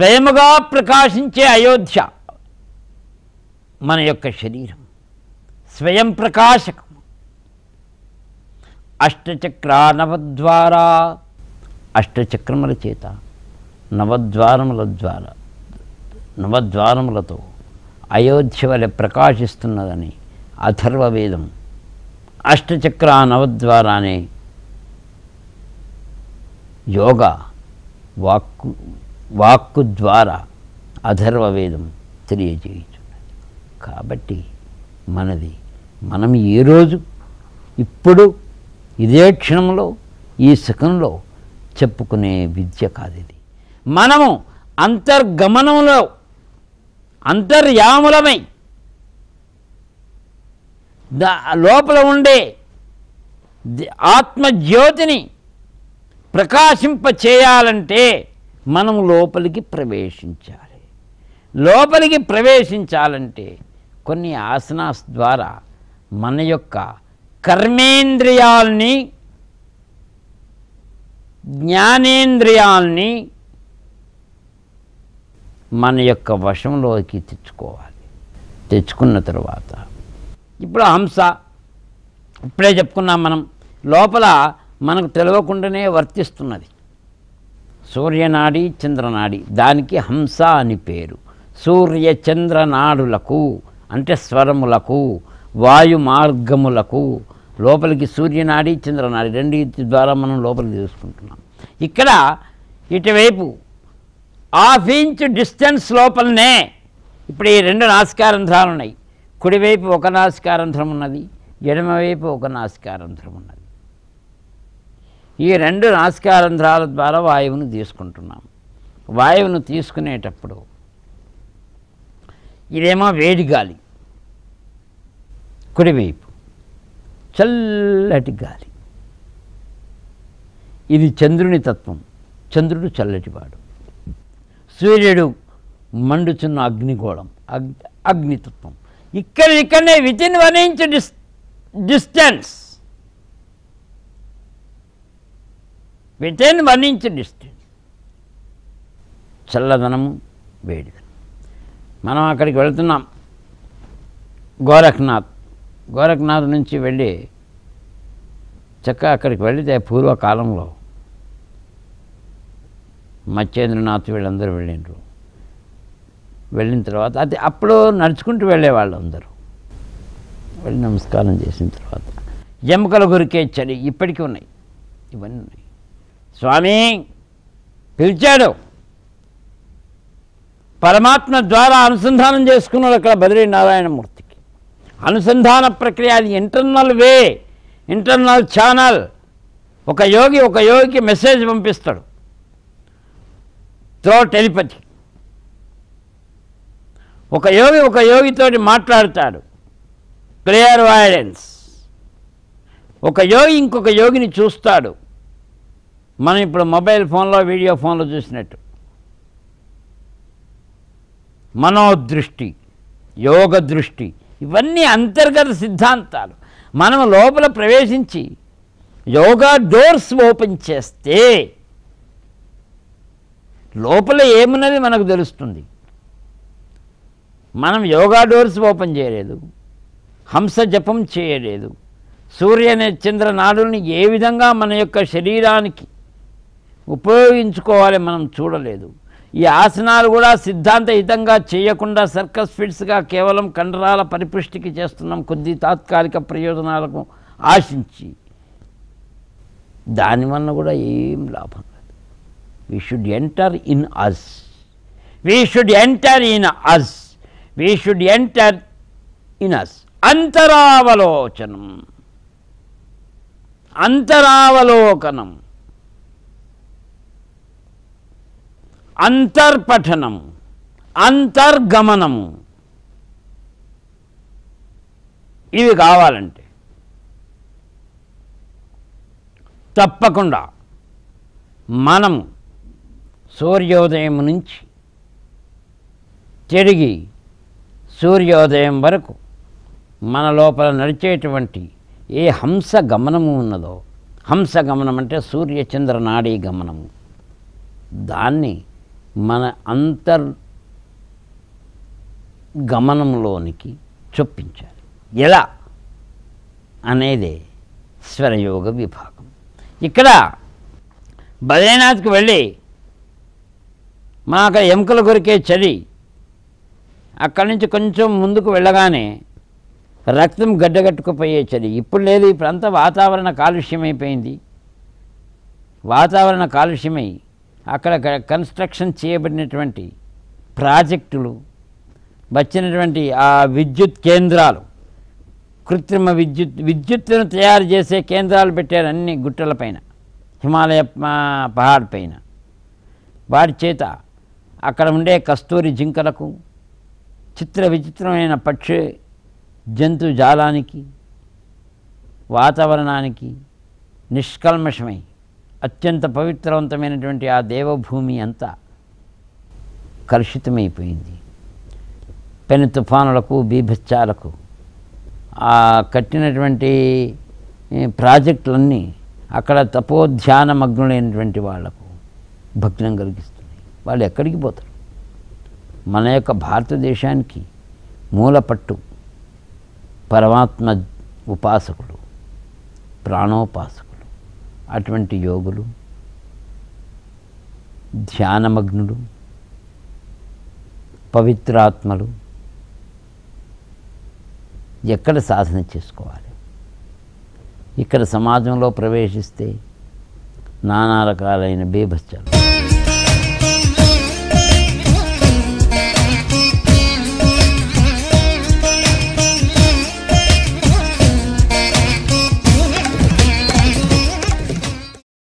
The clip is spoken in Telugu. స్వయముగా ప్రకాశించే అయోధ్య మన యొక్క శరీరం, స్వయం ప్రకాశకం. అష్టచక్రానవద్వారా, అష్టచక్రముల చేత నవద్వారముల ద్వారా, నవద్వారములతో అయోధ్య వలె ప్రకాశిస్తున్నదని అథర్వవేదం అష్టచక్ర నవద్వారా అనే యోగ వాక్కు ద్వారా అథర్వవేదం తెలియజేయుచున్నది. కాబట్టి మనది మనం ఈ రోజు ఇప్పుడు ఇదే క్షణంలో ఈ శకంలో చెప్పుకునే విద్య కాదు ఇది. మనము అంతర్గమనంలో అంతర్యాములమై లోపల ఉండే ఆత్మజ్యోతిని ప్రకాశింపచేయాలంటే మనం లోపలికి ప్రవేశించాలి. లోపలికి ప్రవేశించాలంటే కొన్ని ఆసనాస్ ద్వారా మన యొక్క కర్మేంద్రియాల్ని, జ్ఞానేంద్రియాల్ని మన యొక్క వశంలోకి తెచ్చుకోవాలి. తెచ్చుకున్న తర్వాత ఇప్పుడు హంస ఇప్పుడే చెప్పుకున్నాం, మనం లోపల మనకు తెలియకుండానే వర్తిస్తున్నది. సూర్యనాడి చంద్రనాడి, దానికి హంస అని పేరు. సూర్య చంద్రనాడులకు అంటే స్వరములకు, వాయు మార్గములకు, లోపలికి సూర్యనాడి చంద్రనాడి రెండింటి ద్వారా మనం లోపలికి తీసుకుంటున్నాం. ఇక్కడ ఇటువైపు హాఫ్ ఇంచ్ డిస్టెన్స్ లోపలనే ఇప్పుడు ఈ రెండు నాసికారంధ్రాలు ఉన్నాయి. కుడివైపు ఒక నాసికారంధ్రం ఉన్నది, ఎడమవైపు ఒక నాసికారంధ్రం ఉన్నది. ఈ రెండు నాసికారంధ్రాల ద్వారా వాయువును తీసుకుంటున్నాం. వాయువును తీసుకునేటప్పుడు ఇదేమో వేడి గాలి, కుడివైపు చల్లటి గాలి. ఇది చంద్రుని తత్వం. చంద్రుడు చల్లటివాడు, సూర్యుడు మండుచున్న అగ్నిగోళం, అగ్నితత్వం. ఇక్కడనే within 1 inch distance, within 1 inch distance చల్లదనము, వేడిదనం. మనం అక్కడికి వెళుతున్నాం, గోరఖ్నాథ్. గోరఖ్నాథ్ నుంచి వెళ్ళి చక్కగా అక్కడికి వెళితే పూర్వకాలంలో మచ్చేంద్రనాథ్ వీళ్ళందరూ వెళ్ళినారు. వెళ్ళిన తర్వాత అది అప్పుడు నడుచుకుంటూ వెళ్ళేవాళ్ళు అందరూ. వెళ్ళి నమస్కారం చేసిన తర్వాత ఎముకలు గురికే చలి ఇప్పటికీ ఉన్నాయి, ఇవన్నీ ఉన్నాయి. స్వామి పిలిచాడు, పరమాత్మ ద్వారా అనుసంధానం చేసుకున్నాడు. అక్కడ బదిరీ నారాయణమూర్తికి అనుసంధాన ప్రక్రియ, అది ఇంటర్నల్ వే, ఇంటర్నల్ ఛానల్. ఒక యోగికి మెసేజ్ పంపిస్తాడు త్రో టెలిపతి. ఒక యోగితో మాట్లాడతాడు, క్లియర్ వైడెన్స్. ఒక యోగి ఇంకొక యోగిని చూస్తాడు, మనం ఇప్పుడు మొబైల్ ఫోన్లో వీడియో ఫోన్లో చూసినట్టు. మనోదృష్టి, యోగ దృష్టి, ఇవన్నీ అంతర్గత సిద్ధాంతాలు. మనం లోపల ప్రవేశించి యోగా డోర్స్ ఓపెన్ చేస్తే లోపల ఏమున్నది మనకు తెలుస్తుంది. మనం యోగా డోర్స్ ఓపెన్ చేయలేదు, హంస జపం చేయలేదు, సూర్య చంద్రనాడుల్ని ఏ విధంగా మన యొక్క శరీరానికి ఉపయోగించుకోవాలి మనం చూడలేదు. ఈ ఆసనాలు కూడా సిద్ధాంతహితంగా చేయకుండా సర్కస్ ఫిట్స్గా కేవలం కండరాల పరిపుష్టికి చేస్తున్నాం, కొద్ది తాత్కాలిక ప్రయోజనాలకు ఆశించి. దానివల్ల కూడా ఏం లాభం లేదు. We should enter in us. అంతరావలోకనం, అంతర్పఠనం, అంతర్గమనము. ఇవి కావాలంటే తప్పకుండా మనము సూర్యోదయం నుంచి తిరిగి సూర్యోదయం వరకు మన లోపల నడిచేటువంటి ఏ హంస గమనము ఉన్నదో, హంస గమనం అంటే సూర్యచంద్రనాడీ గమనము, దాన్ని మన అంతర్గమనంలోనికి చొప్పించాలి. ఎలా అనేది స్వరయోగ విభాగం. ఇక్కడ బద్రీనాథ్కి వెళ్ళి మాకు ఎముకల కొరికే చలి, అక్కడి నుంచి కొంచెం ముందుకు వెళ్ళగానే రక్తం గడ్డగట్టుకుపోయే చలి. ఇప్పుడు లేదు, ఈ ప్రాంత వాతావరణ కాలుష్యమైపోయింది. వాతావరణ కాలుష్యమై అక్కడ కన్స్ట్రక్షన్ చేయబడినటువంటి ప్రాజెక్టులు, వచ్చినటువంటి ఆ విద్యుత్ కేంద్రాలు, కృత్రిమ విద్యుత్తును తయారు చేసే కేంద్రాలు పెట్టారు అన్ని గుట్టల పైన, హిమాలయ పహాడ్ పైన. వాటి చేత అక్కడ ఉండే కస్తూరి జింకలకు, చిత్ర విచిత్రమైన పక్షి జంతు జాలానికి, వాతావరణానికి నిష్కల్మషమై అత్యంత పవిత్రవంతమైనటువంటి ఆ దేవభూమి అంతా కలుషితమైపోయింది. పెను తుఫానులకు, బీభత్సాలకు, ఆ కట్టినటువంటి ప్రాజెక్టులన్నీ అక్కడ తపోధ్యాన మగ్నులైనటువంటి వాళ్లకు భగ్నం కలిగిస్తున్నాయి. వాళ్ళు ఎక్కడికి పోతారు? మన యొక్క భారతదేశానికి మూలపట్టు పరమాత్మ ఉపాసకులు, ప్రాణోపాసకులు, అటువంటి యోగులు, ధ్యానమగ్నులు, పవిత్రాత్మలు ఎక్కడ సాధన చేసుకోవాలి? ఇక్కడ సమాజంలో ప్రవేశిస్తే నానా రకాలైన బీభత్సాలు